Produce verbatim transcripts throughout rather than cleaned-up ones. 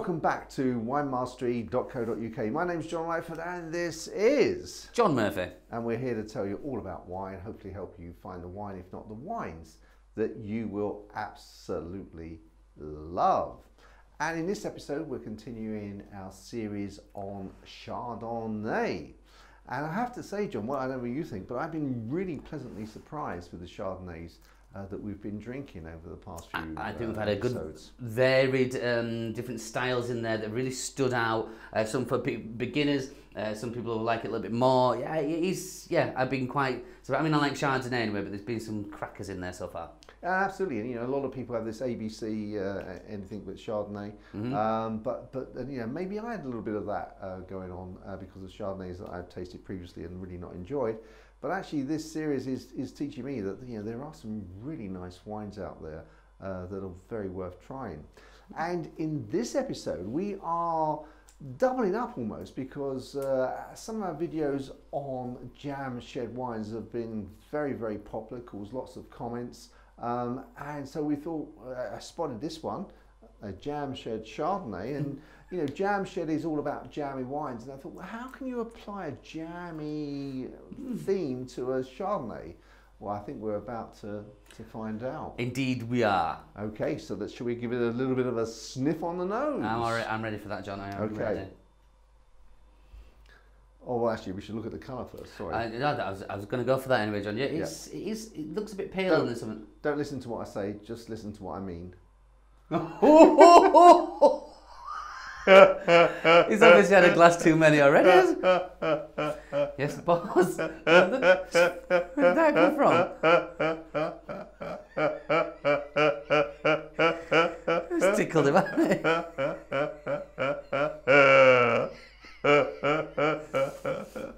welcome back to wine mastery dot co dot U K. My name's John Leifert and this is John Murphy. And we're here to tell you all about wine, hopefully help you find the wine, if not the wines, that you will absolutely love. And in this episode, we're continuing our series on Chardonnay. And I have to say, John, well, I don't know what you think, but I've been really pleasantly surprised with the Chardonnays Uh, that we've been drinking over the past few I, I think uh, we've had a good episodes. varied um, different styles in there that really stood out. Uh, some for be beginners, uh, some people will like it a little bit more. Yeah, it is, yeah, I've been quite, so, I mean I like Chardonnay anyway, but there's been some crackers in there so far. Uh, absolutely, and you know, a lot of people have this A B C, uh, anything but Chardonnay, mm-hmm. um, but, but and, you know, maybe I had a little bit of that uh, going on uh, because of Chardonnays that I've tasted previously and really not enjoyed. But actually, this series is, is teaching me that you know there are some really nice wines out there uh, that are very worth trying. And in this episode, we are doubling up almost because uh, some of our videos on Jam Shed wines have been very, very popular, caused lots of comments. Um, and so we thought, uh, I spotted this one, a Jam Shed Chardonnay, and you know, Jam Shed is all about jammy wines, and I thought, well, how can you apply a jammy theme to a Chardonnay? Well, I think we're about to, to find out. Indeed we are. Okay, so that, should we give it a little bit of a sniff on the nose? I'm, already, I'm ready for that, John, I am okay. ready. Oh, well, actually, we should look at the colour first, sorry. I, no, I was, I was going to go for that anyway, John. Yeah, it's, yeah. It, is, it looks a bit pale on this one. Don't listen to what I say, just listen to what I mean. He's obviously had a glass too many already. Yes, boss. Where did that come from? It's tickled him, hasn't it?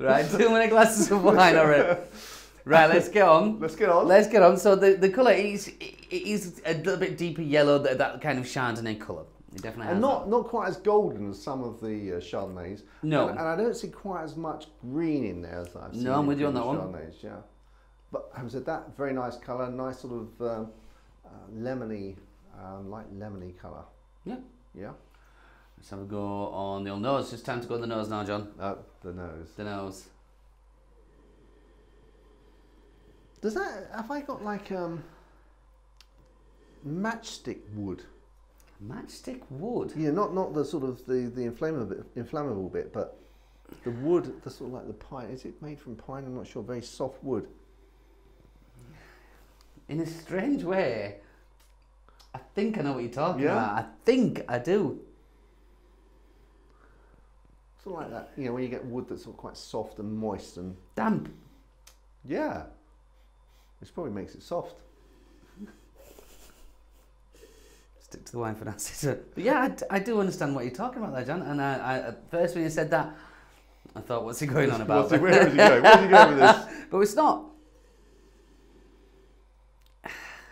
Right, too many glasses of wine already. Right, let's get on. Let's get on. Let's get on. So the, the colour is, it is a little bit deeper yellow, that, that kind of Chardonnay colour. It definitely has. And not, not quite as golden as some of the uh, Chardonnays. No. And, and I don't see quite as much green in there as I've seen. No, I'm with you on that one. Yeah. But having said that, very nice colour, nice sort of uh, uh, lemony, uh, light lemony colour. Yeah. Yeah. Let's have a go on the old nose. Just time to go on the nose now, John. Uh, the nose. The nose. Does that, have I got like um, matchstick wood? Matchstick wood? Yeah, not, not the sort of the, the inflammable, bit, inflammable bit, but the wood, the sort of like the pine. Is it made from pine? I'm not sure, very soft wood. In a strange way, I think I know what you're talking yeah. about. I think I do. Sort of like that, you know, when you get wood that's sort of quite soft and moist and... damp. Yeah. Which probably makes it soft. Stick to the wine for now, sister. But yeah, I, I do understand what you're talking about there, John. And I, I, at first when you said that, I thought, what's he going on about? What's he, where is he going? Where's he going with this? But it's not.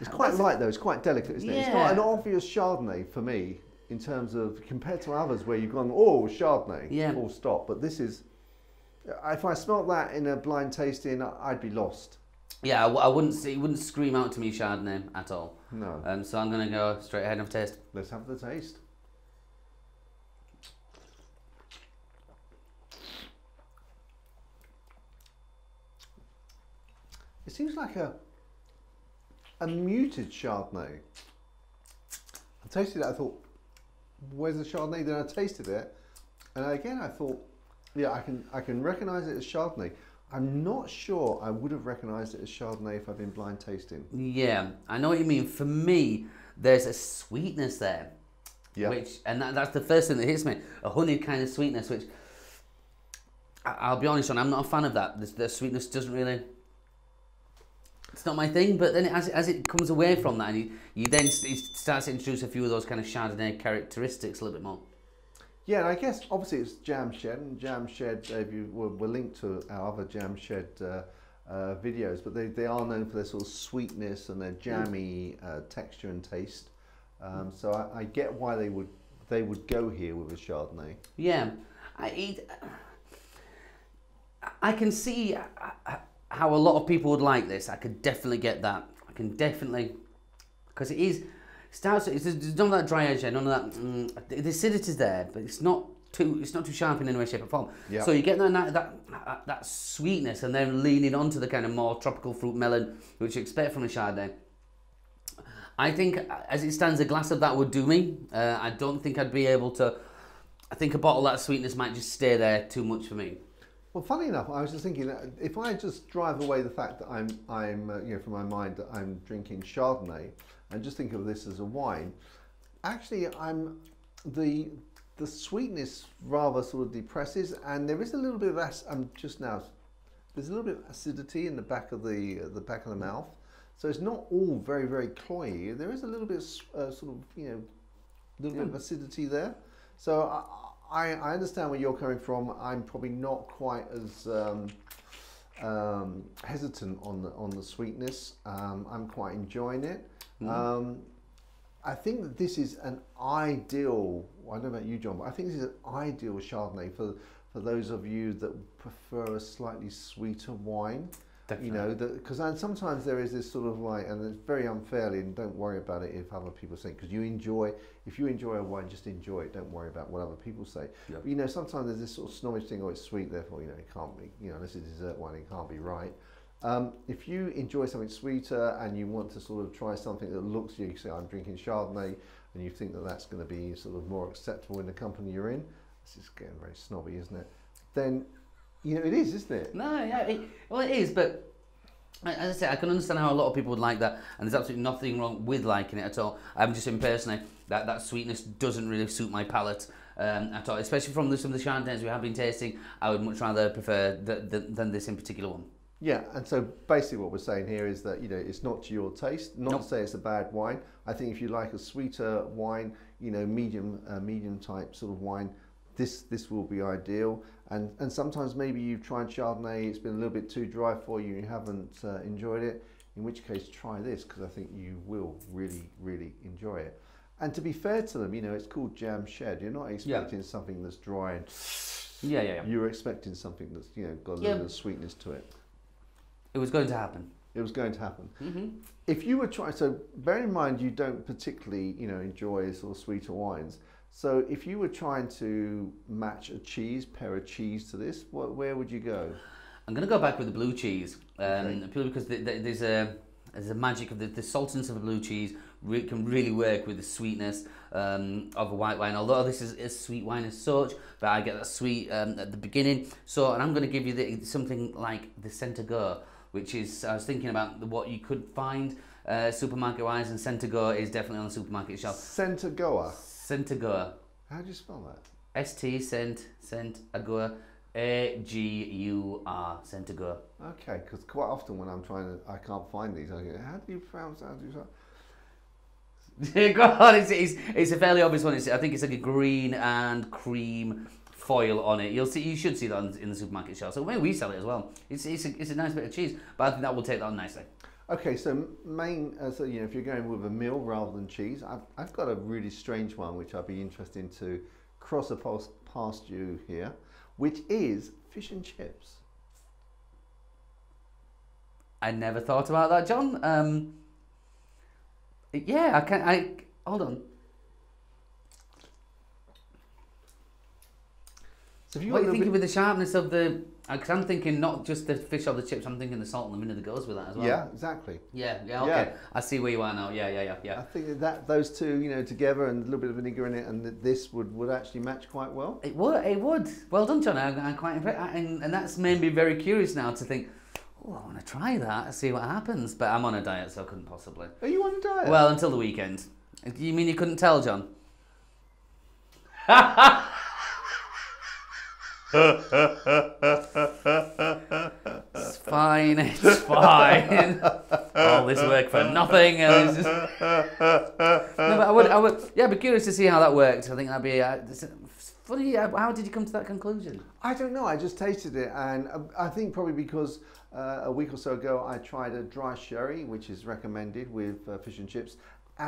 It's quite light though, it's quite delicate, isn't yeah. it? It's not an obvious Chardonnay for me, in terms of, compared to others where you've gone, oh, Chardonnay, yeah. full stop. But this is, if I smelt that in a blind tasting, I'd be lost. Yeah, I, I wouldn't see, wouldn't scream out to me Chardonnay at all. No. Um, so I'm going to go straight ahead and have a taste. Let's have the taste. It seems like a a muted Chardonnay. I tasted it, I thought, where's the Chardonnay? Then I tasted it, and again I thought, yeah, I can I can recognise it as Chardonnay. I'm not sure I would have recognised it as Chardonnay if I'd been blind tasting. Yeah, I know what you mean. For me, there's a sweetness there. Yeah. Which, and that, that's the first thing that hits me. A honeyed kind of sweetness, which, I, I'll be honest, John, I'm not a fan of that. The, the sweetness doesn't really, it's not my thing, but then it, as, as it comes away from that, and you, you then, it starts to introduce a few of those kind of Chardonnay characteristics a little bit more. Yeah, and I guess obviously it's Jam Shed, and Jam Shed, uh, you were, were linked to our other Jam Shed uh, uh, videos, but they, they are known for their sort of sweetness and their jammy uh, texture and taste. Um, so I, I get why they would they would go here with a Chardonnay. Yeah, I eat, I can see how a lot of people would like this. I could definitely get that. I can definitely, because it is. Stouts, there's none of that dry edge there, none of that. Mm, the acidity's there, but it's not too it's not too sharp in any way, shape or form. Yep. So you get that, that that that sweetness, and then leaning onto the kind of more tropical fruit melon, which you expect from a Chardonnay. I think, as it stands, a glass of that would do me. Uh, I don't think I'd be able to. I think a bottle of that sweetness might just stay there too much for me. Well, funny enough, I was just thinking, if I just drive away the fact that I'm, I'm, uh, you know, from my mind that I'm drinking Chardonnay, and just think of this as a wine, actually, I'm the the sweetness rather sort of depresses, and there is a little bit of ac I'm just now. There's a little bit of acidity in the back of the uh, the back of the mouth, so it's not all very very cloyy. There is a little bit of uh, sort of you know, a little yeah. bit of acidity there. So. I, I, I understand where you're coming from. I'm probably not quite as um, um, hesitant on the on the sweetness. Um, I'm quite enjoying it. Mm. Um, I think that this is an ideal. I don't know about you, John, but I think this is an ideal Chardonnay for for those of you that prefer a slightly sweeter wine. Definitely. You know, because sometimes there is this sort of like, and it's very unfairly, and don't worry about it if other people say, because you enjoy, if you enjoy a wine, just enjoy it, don't worry about what other people say. Yep. But, you know, sometimes there's this sort of snobbish thing, oh, it's sweet, therefore, you know, it can't be, you know, unless it's a dessert wine, it can't be right. Um, if you enjoy something sweeter and you want to sort of try something that looks, you say, I'm drinking Chardonnay, and you think that that's going to be sort of more acceptable in the company you're in, this is getting very snobby, isn't it? Then, you know, it is, isn't it? No, yeah, it, well, it is, but as I say, I can understand how a lot of people would like that, and there's absolutely nothing wrong with liking it at all. I'm just impersonally, that, that sweetness doesn't really suit my palate um, at all, especially from the, some of the Chardonnays we have been tasting. I would much rather prefer the, the, than this in particular one. Yeah, and so basically what we're saying here is that, you know, it's not to your taste, not nope. to say it's a bad wine. I think if you like a sweeter wine, you know, medium, uh, medium type sort of wine, This, this will be ideal, and, and sometimes maybe you've tried Chardonnay, it's been a little bit too dry for you, you haven't uh, enjoyed it, in which case try this, because I think you will really, really enjoy it. And to be fair to them, you know, it's called Jam Shed, you're not expecting yeah. something that's dry, and yeah, yeah, yeah. you're expecting something that's, you know, got a yeah. little sweetness to it. It was going to happen. It was going to happen. Mm-hmm. If you were trying, so bear in mind you don't particularly, you know, enjoy sort of sweeter wines. So if you were trying to match a cheese, pair of cheese to this, what, where would you go? I'm going to go back with the blue cheese, um, okay. purely because the, the, there's a there's a magic of the, the saltiness of a blue cheese re can really work with the sweetness um, of a white wine. Although this is a sweet wine as such, but I get that sweet um, at the beginning. So, and I'm going to give you the, something like the Saint Agur, which is, I was thinking about what you could find uh, supermarket wise, and Saint Agur is definitely on the supermarket shelf. Saint Agur. Saint Agur. How do you spell that? S T Saint Saint Agur A G U R Saint Agur. Okay, because quite often when I'm trying to, I can't find these. I go, how do you pronounce that? How do you go on, it's, it's it's a fairly obvious one. It's, I think it's like a green and cream foil on it. You'll see, you should see that in, in the supermarket shelf. So maybe we sell it as well. It's it's a, it's a nice bit of cheese, but I think that will take that on nicely. Okay, so main, uh, so you know, if you're going with a meal rather than cheese, I've, I've got a really strange one which I'd be interested in to cross past you here, which is fish and chips. I never thought about that, John. Um, yeah, I can. I hold on. So if you what are you thinking with the sharpness of the? Because I'm thinking not just the fish or the chips, I'm thinking the salt and the vinegar that goes with that as well. Yeah, exactly. Yeah, yeah, okay. Yeah. I see where you are now. Yeah, yeah, yeah, yeah. I think that those two, you know, together and a little bit of vinegar in it, and th this would, would actually match quite well. It would, it would. Well done, John. I'm, I'm quite impressed. And, and that's made me very curious now to think, oh, I want to try that and see what happens. But I'm on a diet, so I couldn't possibly. Are you on a diet? Well, until the weekend. You mean you couldn't tell, John? Ha ha! It's fine, it's fine. All this work for nothing. Just... No, but I would, I would, yeah, I'd be curious to see how that worked. I think that'd be uh, funny. How did you come to that conclusion? I don't know. I just tasted it, and I think probably because uh, a week or so ago I tried a dry sherry, which is recommended with uh, fish and chips.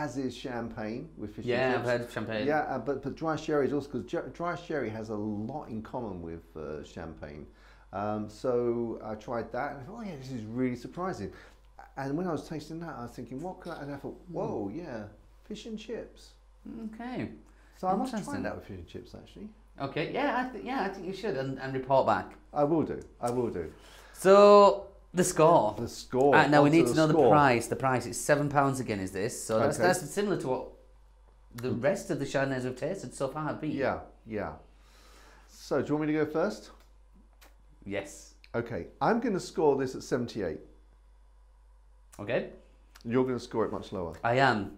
As is champagne with fish yeah, and chips. Yeah, I've heard of champagne. Yeah, uh, but, but dry sherry is also, because dry sherry has a lot in common with uh, champagne. Um, so I tried that, and I thought, oh yeah, this is really surprising. And when I was tasting that, I was thinking, what could I, and I thought, whoa, mm. yeah, fish and chips. Okay. So I must find out with fish and chips actually. Okay, yeah, I th yeah, I think you should, and, and report back. I will do, I will do. So, the score. The score. Uh, now, we need to know the price. The price is seven pounds again, is this? So, that's, okay. that's similar to what the rest of the Chardonnays we've tasted so far have been. Yeah, yeah. So, do you want me to go first? Yes. Okay, I'm going to score this at seventy-eight. Okay. You're going to score it much lower. I am.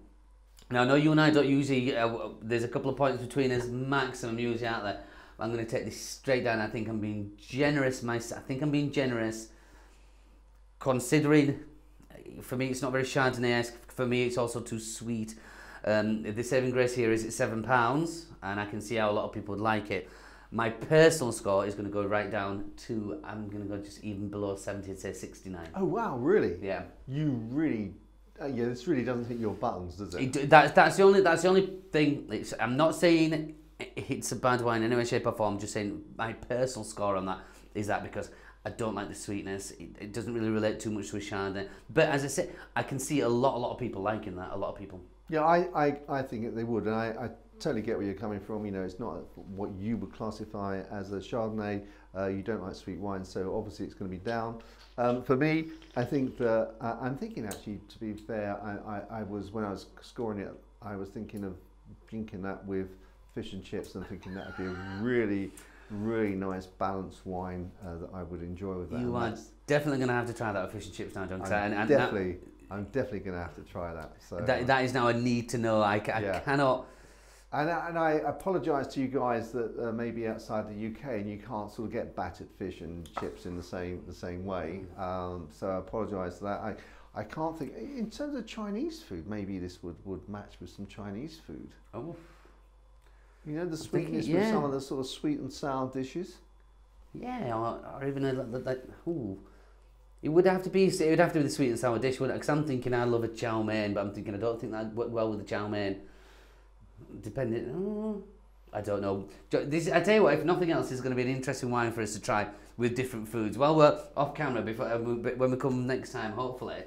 Now, I know you and I don't usually, uh, there's a couple of points between us, maximum usually out there. I'm going to take this straight down. I think I'm being generous myself. I think I'm being generous considering, for me, it's not very Chardonnay-esque. For me, it's also too sweet. Um, the saving grace here is it's seven pounds, and I can see how a lot of people would like it. My personal score is going to go right down to, I'm going to go just even below seventy and say sixty-nine. Oh, wow, really? Yeah. You really... Uh, yeah, this really doesn't hit your buttons, does it? it that, that's the only. That's the only thing. It's, I'm not saying it's a bad wine in any way, shape, or form. I'm just saying my personal score on that is that because I don't like the sweetness. It, it doesn't really relate too much to a Chardonnay. But as I said, I can see a lot, a lot of people liking that. A lot of people. Yeah, I, I, I think they would, and I, I totally get where you're coming from. You know, it's not what you would classify as a Chardonnay. Uh, you don't like sweet wine, so obviously it's going to be down. Um, for me, I think that uh, I'm thinking actually, to be fair, I, I, I was when I was scoring it, I was thinking of drinking that with fish and chips and thinking that would be a really, really nice balanced wine uh, that I would enjoy with that. You are definitely going to have to try that with fish and chips now, John. I'm and, and definitely, that, I'm definitely going to have to try that. So that, that is now a need to know. I, I yeah. cannot. And, and I apologise to you guys that uh, maybe outside the U K and you can't sort of get battered fish and chips in the same the same way. Um, so I apologise for that. I, I can't think in terms of Chinese food. Maybe this would would match with some Chinese food. Oh, you know the sweetness thinking, yeah. with some of the sort of sweet and sour dishes. Yeah, or, or even a, like, like ooh. It would have to be. It would have to be the sweet and sour dish, wouldn't it? Because I'm thinking I love a chow mein, but I'm thinking I don't think that would work well with the chow mein. Depending, oh, I don't know. This, I tell you what, if nothing else, is going to be an interesting wine for us to try with different foods. Well, we're off camera before when we come next time, hopefully.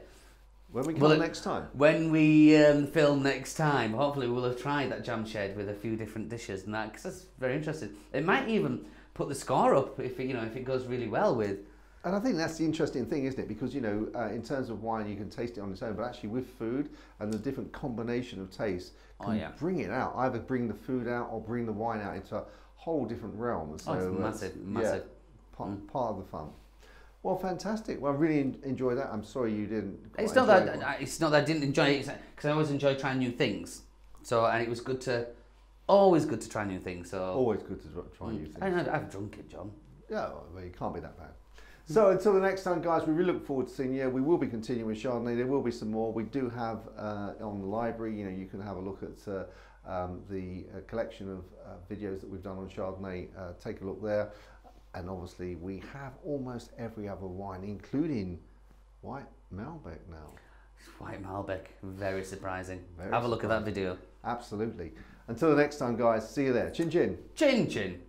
When we come we'll, next time. When we um, film next time, hopefully we'll have tried that Jam Shed with a few different dishes and that because that's very interesting. It might even put the score up if it, you know if it goes really well with. And I think that's the interesting thing, isn't it? Because, you know, uh, in terms of wine, you can taste it on its own, but actually with food and the different combination of taste can oh, yeah. bring it out. Either bring the food out or bring the wine out into a whole different realm. So oh, it's massive, it's, massive. Yeah, part, mm. part of the fun. Well, fantastic. Well, I really en enjoyed that. I'm sorry you didn't. It's not, that, it. I, it's not that I didn't enjoy it, because I always enjoy trying new things. So, and it was good to, always good to try new things. So Always good to try new things. I know, I've drunk it, John. Yeah, well, you can't be that bad. So until the next time, guys, we really look forward to seeing you. We will be continuing with Chardonnay. There will be some more. We do have uh, on the library, you know, you can have a look at uh, um, the uh, collection of uh, videos that we've done on Chardonnay. Uh, take a look there. And obviously we have almost every other wine, including White Malbec now. White Malbec, very surprising. Very have surprising. a look at that video. Absolutely. Until the next time, guys, see you there. Chin chin. Chin chin.